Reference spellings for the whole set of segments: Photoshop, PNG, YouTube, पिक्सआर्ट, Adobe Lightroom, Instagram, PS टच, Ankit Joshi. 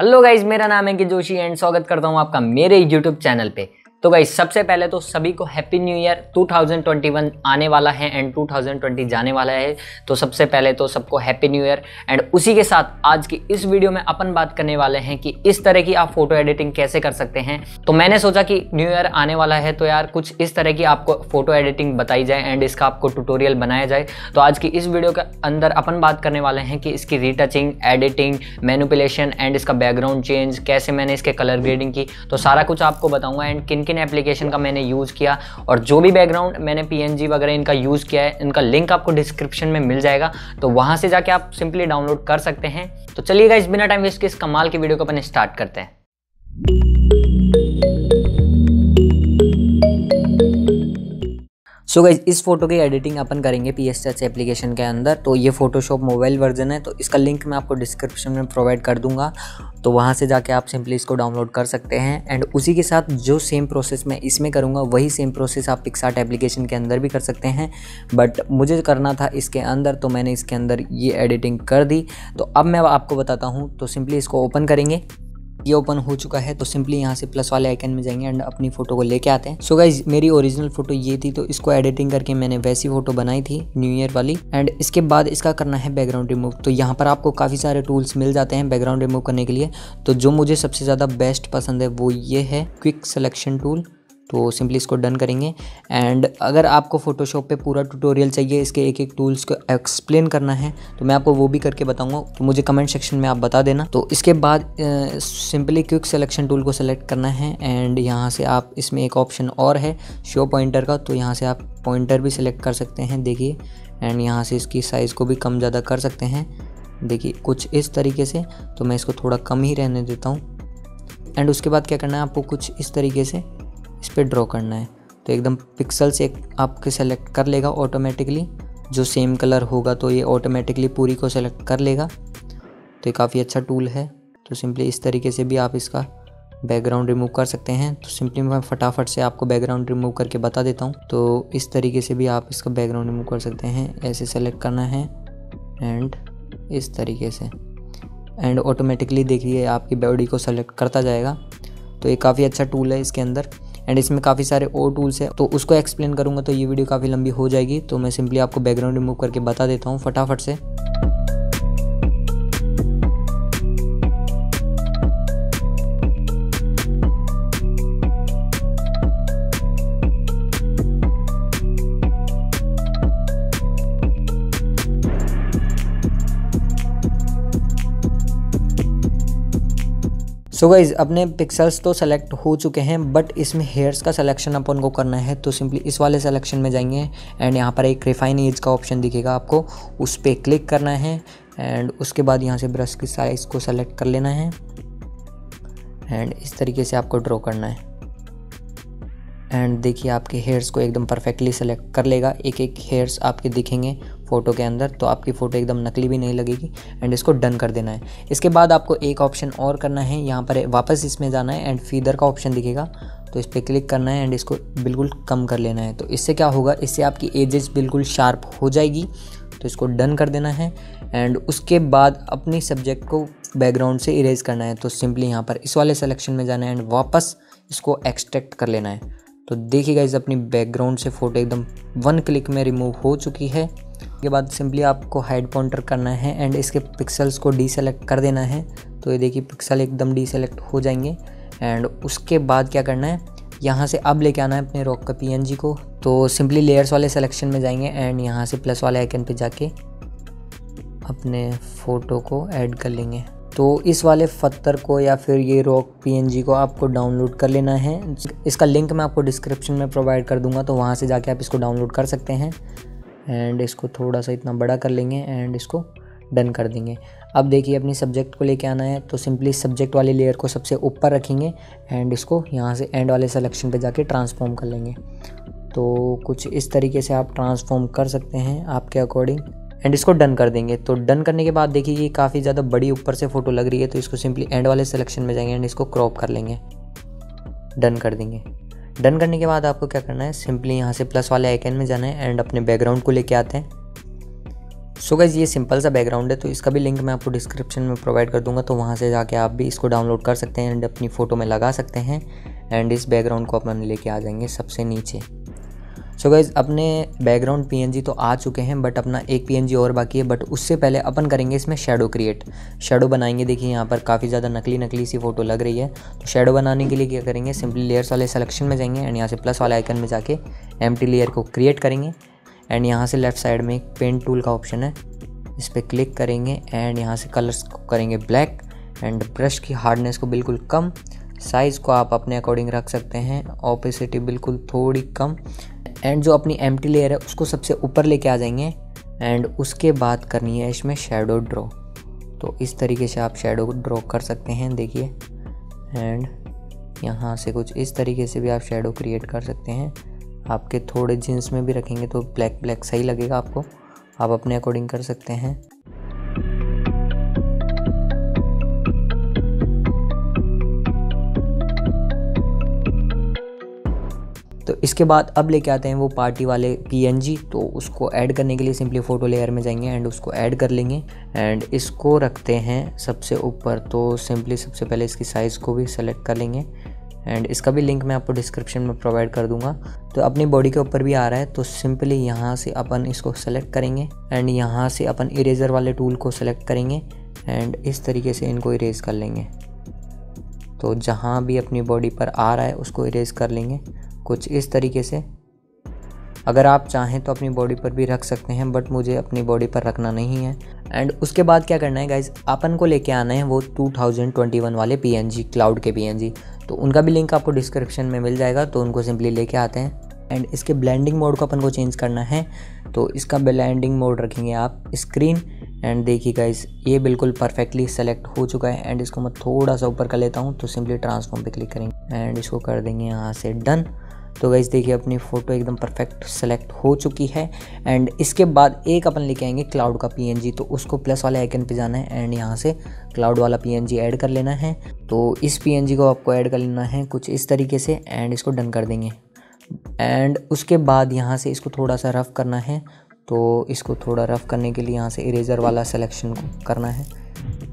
Hello guys, मेरा नाम है अंकित जोशी एंड स्वागत करता हूँ आपका मेरे YouTube चैनल पे। तो गाइज सबसे पहले तो सभी को हैप्पी न्यू ईयर। 2021 आने वाला है एंड 2020 जाने वाला है, तो सबसे पहले तो सबको हैप्पी न्यू ईयर। एंड उसी के साथ आज की इस वीडियो में अपन बात करने वाले हैं कि इस तरह की आप फोटो एडिटिंग कैसे कर सकते हैं। तो मैंने सोचा कि न्यू ईयर आने वाला है तो यार कुछ इस तरह की आपको फोटो एडिटिंग बताई जाए एंड इसका आपको ट्यूटोरियल बनाया जाए। तो आज की इस वीडियो के अंदर अपन बात करने वाले हैं कि इसकी रीटचिंग, एडिटिंग, मैनिपुलेशन एंड इसका बैकग्राउंड चेंज, कैसे मैंने इसके कलर ग्रेडिंग की, तो सारा कुछ आपको बताऊंगा एंड किन एप्लीकेशन का मैंने यूज़ किया और जो भी बैकग्राउंड मैंने PNG वगैरह इनका यूज़ किया है, इनका लिंक आपको डिस्क्रिप्शन में मिल जाएगा, तो वहां से जाके आप सिंपली डाउनलोड कर सकते हैं। तो चलिए गाइस बिना टाइम वेस्ट के इस कमाल की वीडियो को अपन स्टार्ट करते हैं। सो गाइज इस फोटो की एडिटिंग अपन करेंगे PS टच एप्लीकेशन के अंदर। तो ये फोटोशॉप मोबाइल वर्जन है, तो इसका लिंक मैं आपको डिस्क्रिप्शन में प्रोवाइड कर दूंगा, तो वहाँ से जाके आप सिंपली इसको डाउनलोड कर सकते हैं। एंड उसी के साथ जो सेम प्रोसेस मैं इसमें करूँगा वही सेम प्रोसेस आप पिक्सआर्ट एप्लीकेशन के अंदर भी कर सकते हैं, बट मुझे करना था इसके अंदर, तो मैंने इसके अंदर ये एडिटिंग कर दी। तो अब मैं आपको बताता हूँ। तो सिंपली इसको ओपन करेंगे, ये ओपन हो चुका है, तो सिंपली यहाँ से प्लस वाले आइकन में जाएंगे एंड अपनी फोटो को लेके आते हैं। सो गाइज मेरी ओरिजिनल फोटो ये थी, तो इसको एडिटिंग करके मैंने वैसी फोटो बनाई थी न्यू ईयर वाली। एंड इसके बाद इसका करना है बैकग्राउंड रिमूव। तो यहाँ पर आपको काफ़ी सारे टूल्स मिल जाते हैं बैकग्राउंड रिमूव करने के लिए, तो जो मुझे सबसे ज़्यादा बेस्ट पसंद है वो ये है क्विक सिलेक्शन टूल। तो सिंपली इसको डन करेंगे। एंड अगर आपको फोटोशॉप पे पूरा ट्यूटोरियल चाहिए, इसके एक एक टूल्स को एक्सप्लेन करना है, तो मैं आपको वो भी करके बताऊंगा, तो मुझे कमेंट सेक्शन में आप बता देना। तो इसके बाद सिंपली क्विक सिलेक्शन टूल को सिलेक्ट करना है एंड यहाँ से आप इसमें एक ऑप्शन और है शो पॉइंटर का, तो यहाँ से आप पॉइंटर भी सिलेक्ट कर सकते हैं, देखिए। एंड यहाँ से इसकी साइज़ को भी कम ज़्यादा कर सकते हैं, देखिए कुछ इस तरीके से। तो मैं इसको थोड़ा कम ही रहने देता हूँ। एंड उसके बाद क्या करना है आपको, कुछ इस तरीके से इस पर ड्रॉ करना है। तो एकदम पिक्सल से आपके सेलेक्ट कर लेगा ऑटोमेटिकली, जो सेम कलर होगा तो ये ऑटोमेटिकली पूरी को सेलेक्ट कर लेगा। तो ये काफ़ी अच्छा टूल है। तो सिंपली इस तरीके से भी आप इसका बैकग्राउंड रिमूव कर सकते हैं। तो सिंपली मैं फटाफट से आपको बैकग्राउंड रिमूव करके बता देता हूँ। तो इस तरीके से भी आप इसका बैकग्राउंड रिमूव कर सकते हैं, ऐसे सेलेक्ट करना है एंड इस तरीके से, एंड ऑटोमेटिकली देखिए आपकी बॉडी को सेलेक्ट करता जाएगा। तो ये काफ़ी अच्छा टूल है इसके अंदर, एंड इसमें काफ़ी सारे और टूल्स है, तो उसको एक्सप्लेन करूँगा तो ये वीडियो काफ़ी लंबी हो जाएगी। तो मैं सिंपली आपको बैकग्राउंड रिमूव करके बता देता हूँ फटाफट से। सो गाइज अपने पिक्सल्स तो सेलेक्ट हो चुके हैं, बट इसमें हेयर्स का सिलेक्शन अपन को करना है। तो सिंपली इस वाले सिलेक्शन में जाएंगे एंड यहाँ पर एक रिफाइन एज का ऑप्शन दिखेगा आपको, उस पर क्लिक करना है। एंड उसके बाद यहाँ से ब्रश की साइज़ को सेलेक्ट कर लेना है एंड इस तरीके से आपको ड्रॉ करना है। एंड देखिए आपके हेयर्स को एकदम परफेक्टली सेलेक्ट कर लेगा, एक एक हेयर्स आपके दिखेंगे फ़ोटो के अंदर, तो आपकी फ़ोटो एकदम नकली भी नहीं लगेगी। एंड इसको डन कर देना है। इसके बाद आपको एक ऑप्शन और करना है, यहाँ पर वापस इसमें जाना है एंड फीडर का ऑप्शन दिखेगा, तो इस पर क्लिक करना है एंड इसको बिल्कुल कम कर लेना है। तो इससे क्या होगा, इससे आपकी एजेस बिल्कुल शार्प हो जाएगी। तो इसको डन कर देना है। एंड उसके बाद अपनी सब्जेक्ट को बैकग्राउंड से इरेज करना है। तो सिंपली यहाँ पर इस वाले सेलेक्शन में जाना है एंड वापस इसको एक्सट्रैक्ट कर लेना है। तो देखिए गाइस अपनी बैकग्राउंड से फ़ोटो एकदम वन क्लिक में रिमूव हो चुकी है। इसके बाद सिंपली आपको हाइड पॉइंटर करना है एंड इसके पिक्सल्स को डीसेलेक्ट कर देना है। तो ये देखिए पिक्सल एकदम डीसेलेक्ट हो जाएंगे। एंड उसके बाद क्या करना है, यहाँ से अब लेके आना है अपने रॉक का PNG को। तो सिंपली लेयर्स वाले सेलेक्शन में जाएंगे एंड यहाँ से प्लस वाले आइकन पे जाके अपने फ़ोटो को ऐड कर लेंगे। तो इस वाले पत्थर को या फिर ये रॉक PNG को आपको डाउनलोड कर लेना है। इसका लिंक मैं आपको डिस्क्रिप्शन में प्रोवाइड कर दूंगा, तो वहाँ से जाके आप इसको डाउनलोड कर सकते हैं। एंड इसको थोड़ा सा इतना बड़ा कर लेंगे एंड इसको डन कर देंगे। अब देखिए अपनी सब्जेक्ट को लेके आना है। तो सिंपली सब्जेक्ट वाले लेयर को सबसे ऊपर रखेंगे एंड इसको यहाँ से एंड वाले सेलेक्शन पे जाके ट्रांसफॉर्म कर लेंगे। तो कुछ इस तरीके से आप ट्रांसफॉर्म कर सकते हैं आपके अकॉर्डिंग एंड इसको डन कर देंगे। तो डन करने के बाद देखिए ये काफ़ी ज़्यादा बड़ी ऊपर से फ़ोटो लग रही है, तो इसको सिंपली एंड वाले सेलेक्शन में जाएंगे एंड इसको क्रॉप कर लेंगे, डन कर देंगे। डन करने के बाद आपको क्या करना है, सिंपली यहाँ से प्लस वाले आइकन में जाना है एंड अपने बैकग्राउंड को लेके आते हैं। सो गाइस ये सिंपल सा बैकग्राउंड है, तो इसका भी लिंक मैं आपको डिस्क्रिप्शन में प्रोवाइड कर दूंगा, तो वहाँ से जाके आप भी इसको डाउनलोड कर सकते हैं एंड अपनी फ़ोटो में लगा सकते हैं। एंड इस बैकग्राउंड को अपन लेके आ जाएंगे सबसे नीचे। सो गाइज़ अपने बैकग्राउंड PNG तो आ चुके हैं, बट अपना एक PNG और बाकी है। बट उससे पहले अपन करेंगे इसमें शेडो क्रिएट, शेडो बनाएंगे। देखिए यहाँ पर काफ़ी ज़्यादा नकली सी फोटो लग रही है, तो शेडो बनाने के लिए क्या करेंगे, सिंपली लेयर्स वाले सिलेक्शन में जाएंगे एंड यहाँ से प्लस वाले आइकन में जाके एम्प्टी लेयर को क्रिएट करेंगे। एंड यहाँ से लेफ्ट साइड में एक पेन टूल का ऑप्शन है, इस पर क्लिक करेंगे एंड यहाँ से कलर्स को करेंगे ब्लैक एंड ब्रश की हार्डनेस को बिल्कुल कम, साइज़ को आप अपने अकॉर्डिंग रख सकते हैं, ऑपेसिटी बिल्कुल थोड़ी कम। एंड जो अपनी एम्प्टी लेयर है उसको सबसे ऊपर लेके आ जाएंगे एंड उसके बाद करनी है इसमें शेडो ड्रॉ। तो इस तरीके से आप शेडो ड्रॉ कर सकते हैं, देखिए। एंड यहाँ से कुछ इस तरीके से भी आप शेडो क्रिएट कर सकते हैं। आपके थोड़े जींस में भी रखेंगे तो ब्लैक सही लगेगा आपको, आप अपने अकॉर्डिंग कर सकते हैं। तो इसके बाद अब लेके आते हैं वो पार्टी वाले PNG, तो उसको ऐड करने के लिए सिंपली फ़ोटो लेयर में जाएंगे एंड उसको ऐड कर लेंगे एंड इसको रखते हैं सबसे ऊपर। तो सिंपली सबसे पहले इसकी साइज़ को भी सेलेक्ट कर लेंगे एंड इसका भी लिंक मैं आपको डिस्क्रिप्शन में प्रोवाइड कर दूंगा। तो अपनी बॉडी के ऊपर भी आ रहा है, तो सिंपली यहाँ से अपन इसको सेलेक्ट करेंगे एंड यहाँ से अपन इरेज़र वाले टूल को सेलेक्ट करेंगे एंड इस तरीके से इनको इरेज़ कर लेंगे। तो जहाँ भी अपनी बॉडी पर आ रहा है उसको इरेज़ कर लेंगे कुछ इस तरीके से। अगर आप चाहें तो अपनी बॉडी पर भी रख सकते हैं, बट मुझे अपनी बॉडी पर रखना नहीं है। एंड उसके बाद क्या करना है गाइज़, अपन को लेके आना है वो 2021 वाले PNG, क्लाउड के PNG। तो उनका भी लिंक आपको डिस्क्रिप्शन में मिल जाएगा, तो उनको सिंपली लेके आते हैं। एंड इसके ब्लेंडिंग मोड को अपन को चेंज करना है, तो इसका ब्लेंडिंग मोड रखेंगे आप स्क्रीन। एंड देखिए गाइज़ ये बिल्कुल परफेक्टली सेलेक्ट हो चुका है। एंड इसको मैं थोड़ा सा ऊपर कर लेता हूँ, तो सिंपली ट्रांसफॉर्म पे क्लिक करेंगे एंड इसको कर देंगे यहाँ से डन। तो गाइज़ देखिए अपनी फ़ोटो एकदम परफेक्ट सेलेक्ट हो चुकी है। एंड इसके बाद एक अपन लेके आएंगे क्लाउड का PNG, तो उसको प्लस वाले आइकन पे जाना है एंड यहाँ से क्लाउड वाला PNG ऐड कर लेना है। तो इस PNG को आपको ऐड कर लेना है कुछ इस तरीके से एंड इसको डन कर देंगे। एंड उसके बाद यहाँ से इसको थोड़ा सा रफ़ करना है, तो इसको थोड़ा रफ़ करने के लिए यहाँ से इरेज़र वाला सिलेक्शन करना है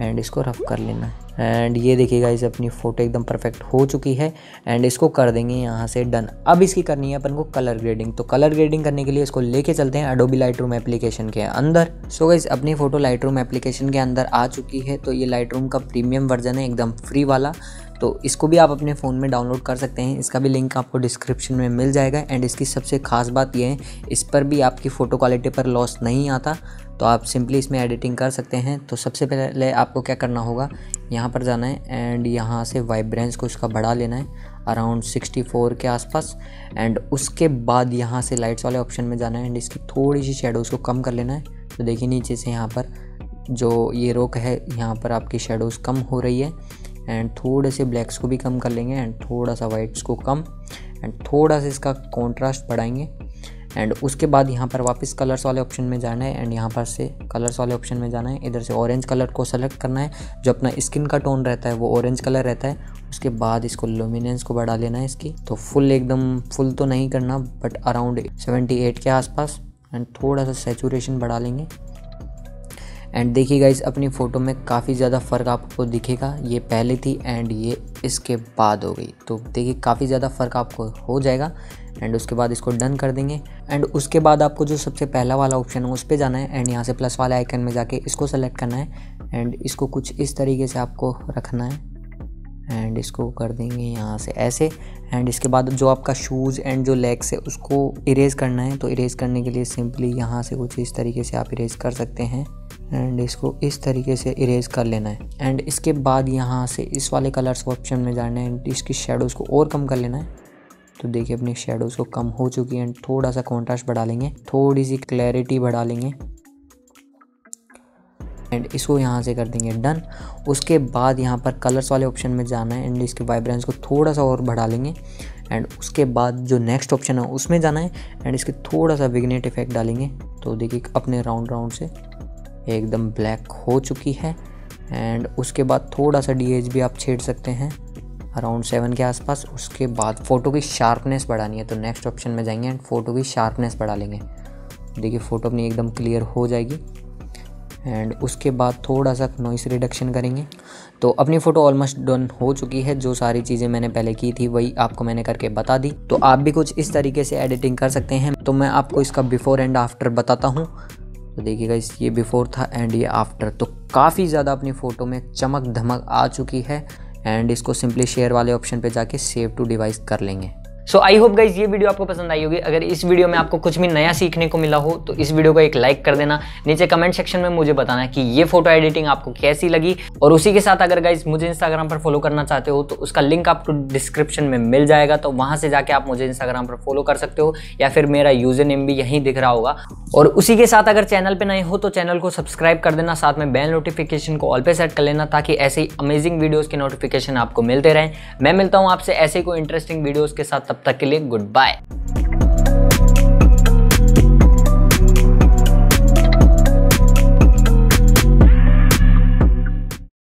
एंड इसको रफ़ कर लेना है। एंड ये देखिए गाइस अपनी फ़ोटो एकदम परफेक्ट हो चुकी है एंड इसको कर देंगे यहाँ से डन। अब इसकी करनी है अपन को कलर ग्रेडिंग, तो कलर ग्रेडिंग करने के लिए इसको लेके चलते हैं अडोबी लाइटरूम एप्लीकेशन के अंदर। सो गाइस अपनी फ़ोटो लाइटरूम एप्लीकेशन के अंदर आ चुकी है। तो ये लाइटरूम का प्रीमियम वर्जन है एकदम फ्री वाला, तो इसको भी आप अपने फ़ोन में डाउनलोड कर सकते हैं। इसका भी लिंक आपको डिस्क्रिप्शन में मिल जाएगा। एंड इसकी सबसे ख़ास बात यह है इस पर भी आपकी फ़ोटो क्वालिटी पर लॉस नहीं आता, तो आप सिंपली इसमें एडिटिंग कर सकते हैं। तो सबसे पहले आपको क्या करना होगा, यहाँ पर जाना है एंड यहाँ से वाइब्रेंस को इसका बढ़ा लेना है अराउंड 64 के आसपास। एंड उसके बाद यहाँ से लाइट्स वाले ऑप्शन में जाना है एंड इसकी थोड़ी सी शेडोज़ को कम कर लेना है। तो देखिए नीचे से यहाँ पर जो ये रोक है यहाँ पर आपकी शेडोज़ कम हो रही है। एंड थोड़े से ब्लैक्स को भी कम कर लेंगे एंड थोड़ा सा वाइट्स को कम एंड थोड़ा सा इसका कॉन्ट्रास्ट बढ़ाएंगे। एंड उसके बाद यहाँ पर वापस कलर्स वाले ऑप्शन में जाना है एंड यहाँ पर से कलर्स वाले ऑप्शन में जाना है, इधर से ऑरेंज कलर को सेलेक्ट करना है। जो अपना स्किन का टोन रहता है वो ऑरेंज कलर रहता है। उसके बाद इसको लुमिनेंस को बढ़ा लेना है इसकी, तो फुल एकदम फुल तो नहीं करना बट अराउंड 78 के आसपास। एंड थोड़ा सा सैचुरेशन बढ़ा लेंगे। एंड देखिए गाइस अपनी फ़ोटो में काफ़ी ज़्यादा फ़र्क आपको दिखेगा, ये पहले थी एंड ये इसके बाद हो गई। तो देखिए काफ़ी ज़्यादा फ़र्क आपको हो जाएगा। एंड उसके बाद इसको डन कर देंगे। एंड उसके बाद आपको जो सबसे पहला वाला ऑप्शन है उस पर जाना है एंड यहाँ से प्लस वाले आइकन में जाके इसको सेलेक्ट करना है एंड इसको कुछ इस तरीके से आपको रखना है एंड इसको कर देंगे यहाँ से ऐसे। एंड इसके बाद जो आपका शूज़ एंड जो लेग्स है उसको इरेज़ करना है, तो इरेज़ करने के लिए सिंपली यहाँ से कुछ इस तरीके से आप इरेज़ कर सकते हैं एंड इसको इस तरीके से इरेज़ कर लेना है। एंड इसके बाद यहाँ से इस वाले कलर्स ऑप्शन में जाना है एंड इसकी शेडोज़ को और कम कर लेना है। तो देखिए अपनी शेडोज़ को कम हो चुकी है एंड थोड़ा सा कॉन्ट्रास्ट बढ़ा लेंगे, थोड़ी सी क्लैरिटी बढ़ा लेंगे एंड इसको यहाँ से कर देंगे डन। उसके बाद यहाँ पर कलर्स वाले ऑप्शन में जाना है एंड इसके वाइब्रेंस को थोड़ा सा और बढ़ा लेंगे। एंड उसके बाद जो नेक्स्ट ऑप्शन है उसमें जाना है एंड इसके थोड़ा सा विग्नेट इफेक्ट डालेंगे। तो देखिए अपने राउंड से एकदम ब्लैक हो चुकी है। एंड उसके बाद थोड़ा सा डीएच भी आप छेड़ सकते हैं अराउंड 7 के आसपास। उसके बाद फ़ोटो की शार्पनेस बढ़ानी है, तो नेक्स्ट ऑप्शन में जाएंगे एंड फ़ोटो की शार्पनेस बढ़ा लेंगे। देखिए फ़ोटो अपनी एकदम क्लियर हो जाएगी। एंड उसके बाद थोड़ा सा नॉइस रिडक्शन करेंगे। तो अपनी फ़ोटो ऑलमोस्ट डन हो चुकी है। जो सारी चीज़ें मैंने पहले की थी वही आपको मैंने करके बता दी। तो आप भी कुछ इस तरीके से एडिटिंग कर सकते हैं। तो मैं आपको इसका बिफ़ोर एंड आफ्टर बताता हूँ। तो देखिएगा, इस ये बिफ़ोर था एंड ये आफ्टर। तो काफ़ी ज़्यादा अपनी फ़ोटो में चमक धमक आ चुकी है। एंड इसको सिंपली शेयर वाले ऑप्शन पे जाके सेव टू डिवाइस कर लेंगे। सो आई होप गाइज ये वीडियो आपको पसंद आई होगी। अगर इस वीडियो में आपको कुछ भी नया सीखने को मिला हो तो इस वीडियो को एक लाइक कर देना। नीचे कमेंट सेक्शन में मुझे बताना कि ये फोटो एडिटिंग आपको कैसी लगी। और उसी के साथ अगर गाइज मुझे इंस्टाग्राम पर फॉलो करना चाहते हो तो उसका लिंक आपको डिस्क्रिप्शन में मिल जाएगा। तो वहाँ से जाके आप मुझे इंस्टाग्राम पर फॉलो कर सकते हो, या फिर मेरा यूजर नेम भी यहीं दिख रहा होगा। और उसी के साथ अगर चैनल पर नए हो तो चैनल को सब्सक्राइब कर देना, साथ में बेल नोटिफिकेशन को ऑल पे सेट कर लेना ताकि ऐसे ही अमेजिंग वीडियोज़ के नोटिफिकेशन आपको मिलते रहें। मैं मिलता हूँ आपसे ऐसे कोई इंटरेस्टिंग वीडियोज़ के साथ। तब तक के लिए गुड बाय।